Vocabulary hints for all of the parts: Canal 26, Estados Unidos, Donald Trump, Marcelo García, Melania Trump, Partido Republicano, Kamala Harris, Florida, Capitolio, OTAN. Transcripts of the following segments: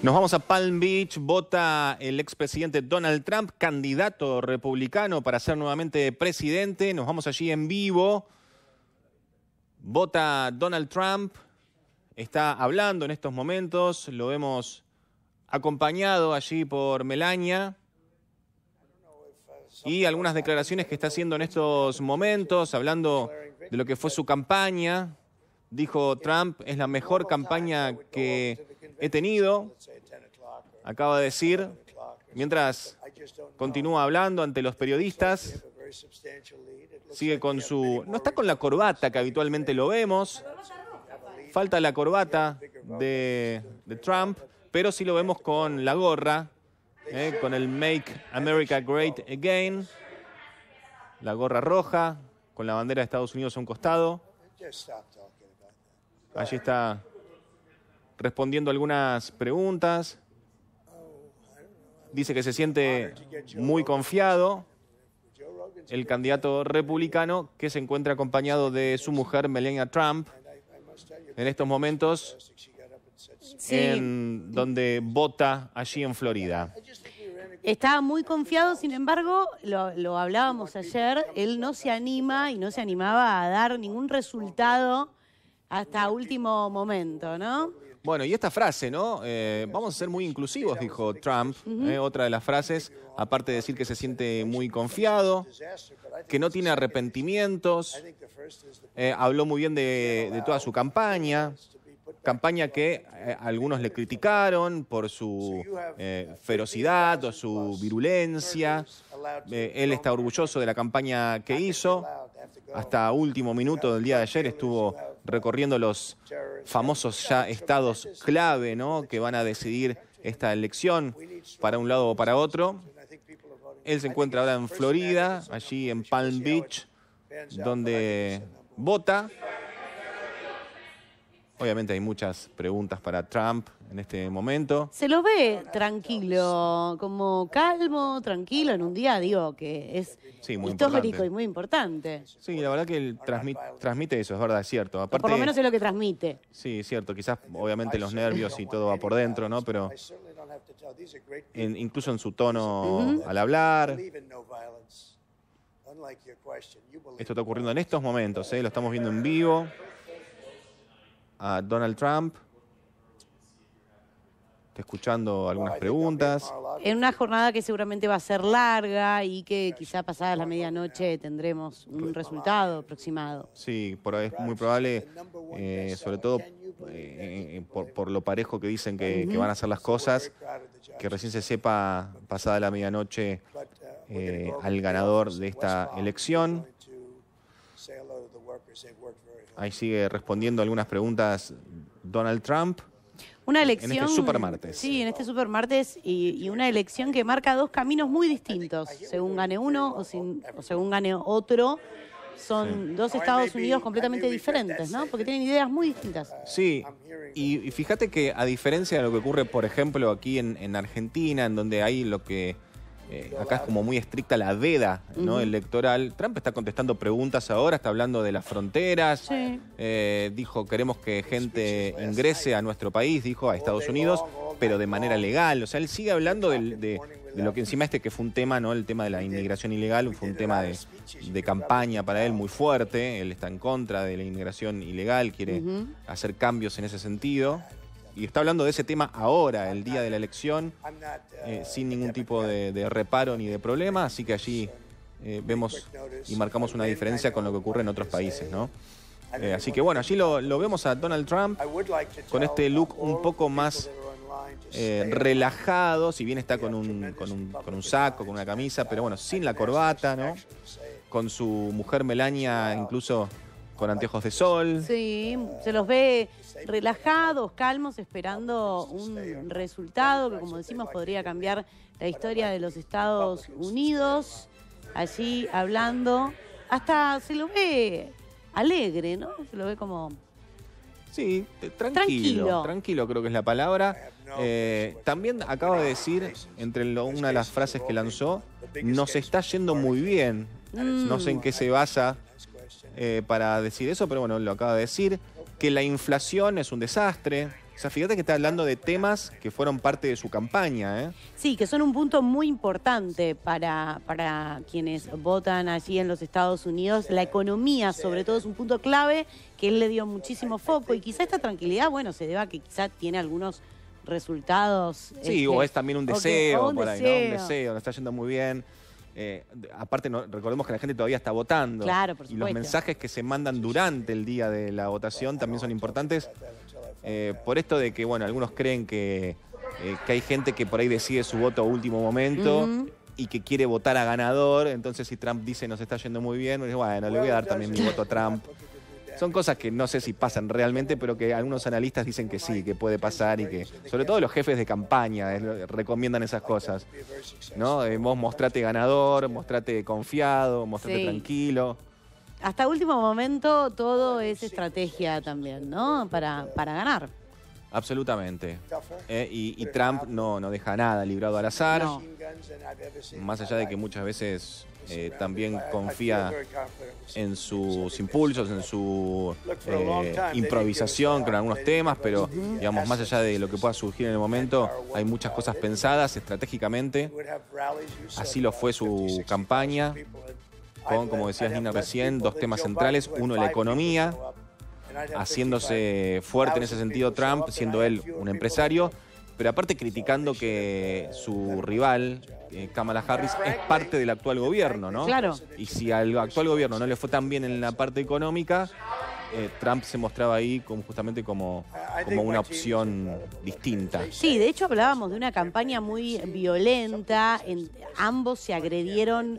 Nos vamos a Palm Beach. Vota el expresidente Donald Trump, candidato republicano para ser nuevamente presidente. Nos vamos allí en vivo. Vota Donald Trump. Está hablando en estos momentos. Lo vemos acompañado allí por Melania. Y algunas declaraciones que está haciendo en estos momentos, hablando de lo que fue su campaña. Dijo Trump, es la mejor campaña que he tenido, acaba de decir, mientras continúa hablando ante los periodistas. Sigue con su... No está con la corbata que habitualmente lo vemos. Falta la corbata de Trump, pero sí lo vemos con la gorra, con el Make America Great Again, la gorra roja, con la bandera de Estados Unidos a un costado. Allí está respondiendo algunas preguntas. Dice que se siente muy confiado el candidato republicano, que se encuentra acompañado de su mujer, Melania Trump, en estos momentos, en donde vota allí en Florida. Estaba muy confiado, sin embargo, lo hablábamos ayer, él no se anima y no se animaba a dar ningún resultado hasta último momento, ¿no? Bueno, y esta frase, ¿no? Vamos a ser muy inclusivos, dijo Trump. Otra de las frases, aparte de decir que se siente muy confiado, que no tiene arrepentimientos. Habló muy bien de toda su campaña. Campaña que algunos le criticaron por su ferocidad o su virulencia. Él está orgulloso de la campaña que hizo. Hasta último minuto del día de ayer estuvo recorriendo los famosos ya estados clave, ¿no?, que van a decidir esta elección para un lado o para otro. Él se encuentra ahora en Florida, allí en Palm Beach, donde vota. Obviamente hay muchas preguntas para Trump en este momento. Se lo ve tranquilo, como calmo, tranquilo en un día, digo, que es histórico y muy importante. Sí, la verdad que él transmite eso, es verdad, es cierto. Aparte, por lo menos es lo que transmite. Sí, es cierto, quizás obviamente los nervios y todo va por dentro, ¿no? Pero incluso en su tono al hablar. Esto está ocurriendo en estos momentos, lo estamos viendo en vivo a Donald Trump. Está escuchando algunas preguntas. En una jornada que seguramente va a ser larga y que quizá pasada la medianoche tendremos un resultado aproximado. Sí, es muy probable, sobre todo por lo parejo que dicen que van a hacer las cosas, que recién se sepa pasada la medianoche al ganador de esta elección. Ahí sigue respondiendo algunas preguntas Donald Trump. Una elección, en este supermartes. Sí, en este supermartes y una elección que marca dos caminos muy distintos. Según gane uno o según gane otro, son dos Estados Unidos completamente diferentes, ¿no? Porque tienen ideas muy distintas. Sí, y fíjate que a diferencia de lo que ocurre, por ejemplo, aquí en Argentina, en donde hay lo que... acá es como muy estricta la veda, ¿no?, electoral. Trump está contestando preguntas ahora, está hablando de las fronteras. Sí. Dijo, queremos que gente ingrese a nuestro país, dijo, a Estados Unidos, pero de manera legal. O sea, él sigue hablando de lo que encima que fue un tema, ¿no?, el tema de la inmigración ilegal, fue un tema de campaña para él muy fuerte. Él está en contra de la inmigración ilegal, quiere hacer cambios en ese sentido. Y está hablando de ese tema ahora, el día de la elección, sin ningún tipo de reparo ni de problema. Así que allí vemos y marcamos una diferencia con lo que ocurre en otros países, ¿no? Así que bueno, allí lo vemos a Donald Trump con este look un poco más relajado, si bien está con un saco, con una camisa, pero bueno, sin la corbata, ¿no? Con su mujer Melania, incluso con anteojos de sol. Sí, se los ve relajados, calmos, esperando un resultado que, como decimos, podría cambiar la historia de los Estados Unidos. Allí hablando, hasta se lo ve alegre, ¿no? Se lo ve como... Sí, tranquilo creo que es la palabra. También acaba de decir, entre una de las frases que lanzó, nos está yendo muy bien. No sé en qué se basa para decir eso, pero bueno, lo acaba de decir, que la inflación es un desastre, O sea, fíjate que está hablando de temas que fueron parte de su campaña, ¿eh? Sí, que son un punto muy importante para quienes votan allí en los Estados Unidos. La economía, sobre todo, es un punto clave que él le dio muchísimo foco. Y quizá esta tranquilidad, bueno, se deba a que quizá tiene algunos resultados. Sí, o es también un deseo, okay, por ahí, ¿no? Un deseo, nos está yendo muy bien. Aparte, no, recordemos que la gente todavía está votando. Claro, por supuesto. Y los mensajes que se mandan durante el día de la votación también son importantes. Por esto de que, bueno, algunos creen que hay gente que por ahí decide su voto a último momento y que quiere votar a ganador. Entonces, si Trump dice nos está yendo muy bien, bueno, le voy a dar también mi voto a Trump. Son cosas que no sé si pasan realmente, pero que algunos analistas dicen que sí, que puede pasar y que, sobre todo los jefes de campaña, recomiendan esas cosas, ¿no? Vos mostrate ganador, mostrate confiado, mostrate tranquilo. Hasta último momento todo es estrategia también, ¿no? Para ganar. Absolutamente. Y Trump no deja nada librado al azar. No. Más allá de que muchas veces también confía en sus impulsos, en su improvisación con algunos temas, pero digamos, más allá de lo que pueda surgir en el momento, hay muchas cosas pensadas estratégicamente. Así lo fue su campaña, con, como decías Nina recién, dos temas centrales. Uno, la economía, haciéndose fuerte en ese sentido Trump, siendo él un empresario, pero aparte criticando que su rival, Kamala Harris, es parte del actual gobierno, ¿no? Claro. Y si al actual gobierno no le fue tan bien en la parte económica, Trump se mostraba ahí como, justamente como una opción distinta. Sí, de hecho hablábamos de una campaña muy violenta, ambos se agredieron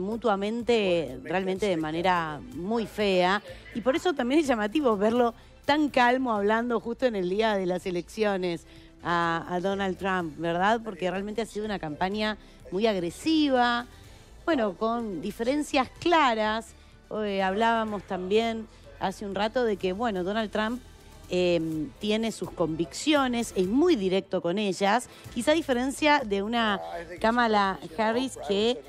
mutuamente, realmente de manera muy fea, y por eso también es llamativo verlo tan calmo hablando justo en el día de las elecciones a Donald Trump, ¿verdad? Porque realmente ha sido una campaña muy agresiva, bueno, con diferencias claras. Hoy hablábamos también hace un rato de que, bueno, Donald Trump tiene sus convicciones, es muy directo con ellas, quizá a diferencia de una Kamala Harris que,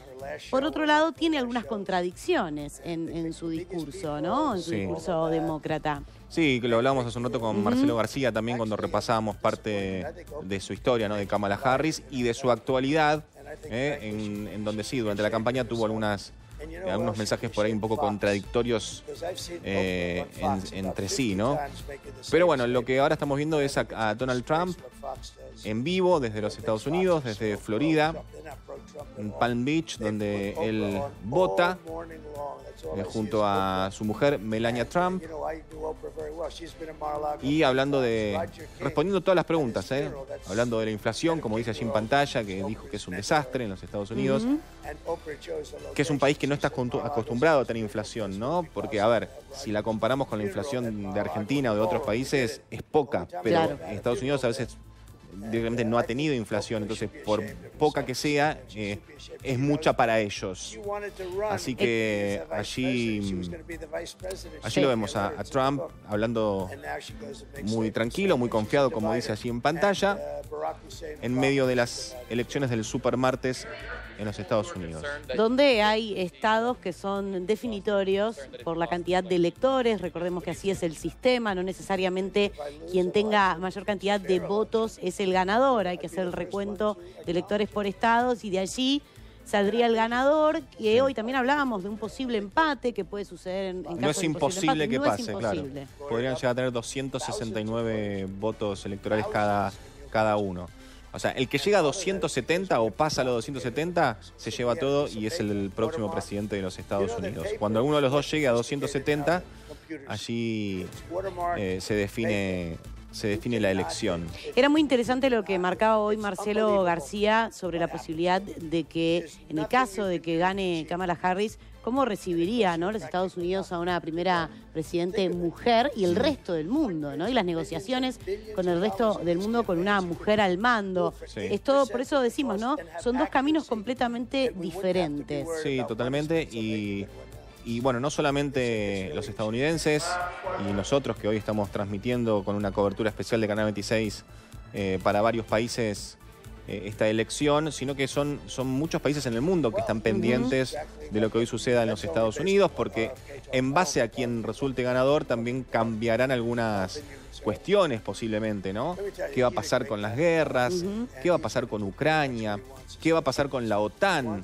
por otro lado, tiene algunas contradicciones en su discurso, ¿no? En su discurso demócrata. Sí, lo hablábamos hace un rato con Marcelo García también cuando repasábamos parte de su historia, ¿no? De Kamala Harris y de su actualidad, en donde sí, durante la campaña tuvo algunos mensajes por ahí un poco contradictorios entre sí, ¿no? Pero bueno, lo que ahora estamos viendo es a Donald Trump en vivo desde los Estados Unidos, desde Florida, en Palm Beach, donde él vota junto a su mujer Melania Trump, y respondiendo todas las preguntas, hablando de la inflación, como dice allí en pantalla, que dijo que es un desastre en los Estados Unidos, que es un país que no está acostumbrado a tener inflación, ¿no? Porque, a ver, si la comparamos con la inflación de Argentina o de otros países, es poca, pero en Estados Unidos a veces directamente no ha tenido inflación, entonces por poca que sea, es mucha para ellos. Así que allí lo vemos a Trump hablando muy tranquilo, muy confiado, como dice allí en pantalla, en medio de las elecciones del supermartes en los Estados Unidos, donde hay estados que son definitorios por la cantidad de electores. Recordemos que así es el sistema, no necesariamente quien tenga mayor cantidad de votos es el ganador, hay que hacer el recuento de electores por estados y de allí saldría el ganador. Y hoy también hablábamos de un posible empate que puede suceder en caso. No es imposible que pase, claro. Podrían llegar a tener 269 votos electorales cada uno. O sea, el que llega a 270 o pasa a los 270 se lleva todo y es el próximo presidente de los Estados Unidos. Cuando alguno de los dos llegue a 270, allí se define la elección. Era muy interesante lo que marcaba hoy Marcelo García sobre la posibilidad de que, en el caso de que gane Kamala Harris, cómo recibiría, ¿no?, los Estados Unidos a una primera presidente mujer y el resto del mundo, ¿no? Y las negociaciones con el resto del mundo con una mujer al mando. Sí. Es todo, por eso decimos, ¿no? Son dos caminos completamente diferentes. Sí, totalmente. Y bueno, no solamente los estadounidenses y nosotros que hoy estamos transmitiendo con una cobertura especial de Canal 26 para varios países esta elección, sino que son muchos países en el mundo que están pendientes de lo que hoy suceda en los Estados Unidos, porque en base a quien resulte ganador también cambiarán algunas cuestiones posiblemente, ¿no? ¿Qué va a pasar con las guerras? ¿Qué va a pasar con Ucrania? ¿Qué va a pasar con la OTAN?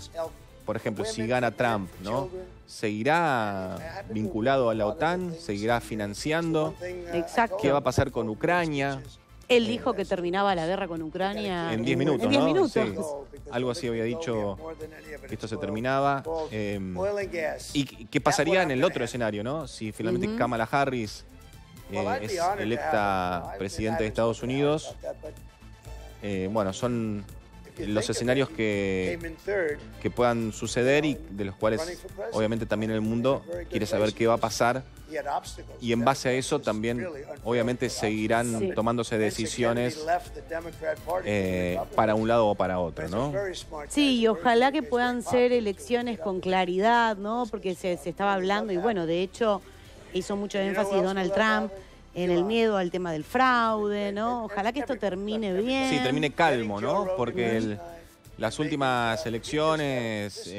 Por ejemplo, si gana Trump, ¿no? ¿Seguirá vinculado a la OTAN? ¿Seguirá financiando? Exacto. ¿Qué va a pasar con Ucrania? Él dijo que terminaba la guerra con Ucrania en 10 minutos, ¿no? Sí. Algo así había dicho, que esto se terminaba. ¿Y qué pasaría en el otro escenario, no? Si finalmente Kamala Harris es electa presidenta de Estados Unidos. Bueno, son los escenarios que puedan suceder y de los cuales obviamente también el mundo quiere saber qué va a pasar. Y en base a eso también, obviamente, seguirán tomándose decisiones para un lado o para otro, ¿no? Sí, y ojalá que puedan ser elecciones con claridad, ¿no? Porque se estaba hablando, y bueno, de hecho, hizo mucho énfasis Donald Trump en el miedo al tema del fraude, ¿no? Ojalá que esto termine bien. Sí, termine calmo, ¿no? Porque las últimas elecciones...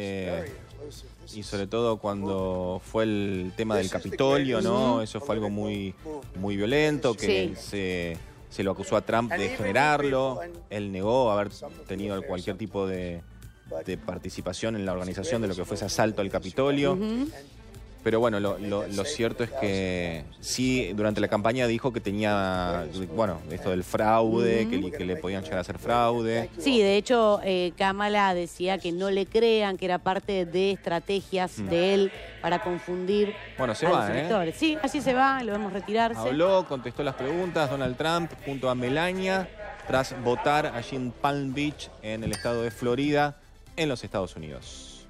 y sobre todo cuando fue el tema del Capitolio, ¿no? Eso fue algo muy violento, que se lo acusó a Trump de generarlo. Él negó haber tenido cualquier tipo de participación en la organización de lo que fue ese asalto al Capitolio. Pero bueno, lo cierto es que sí, durante la campaña dijo que tenía, bueno, esto del fraude, que le podían llegar a hacer fraude. Sí, de hecho, Kamala decía que no le crean, que era parte de estrategias de él para confundir a los electores. Sí, así se va, lo vemos retirarse. Habló, contestó las preguntas, Donald Trump, junto a Melania, tras votar allí en Palm Beach, en el estado de Florida, en los Estados Unidos.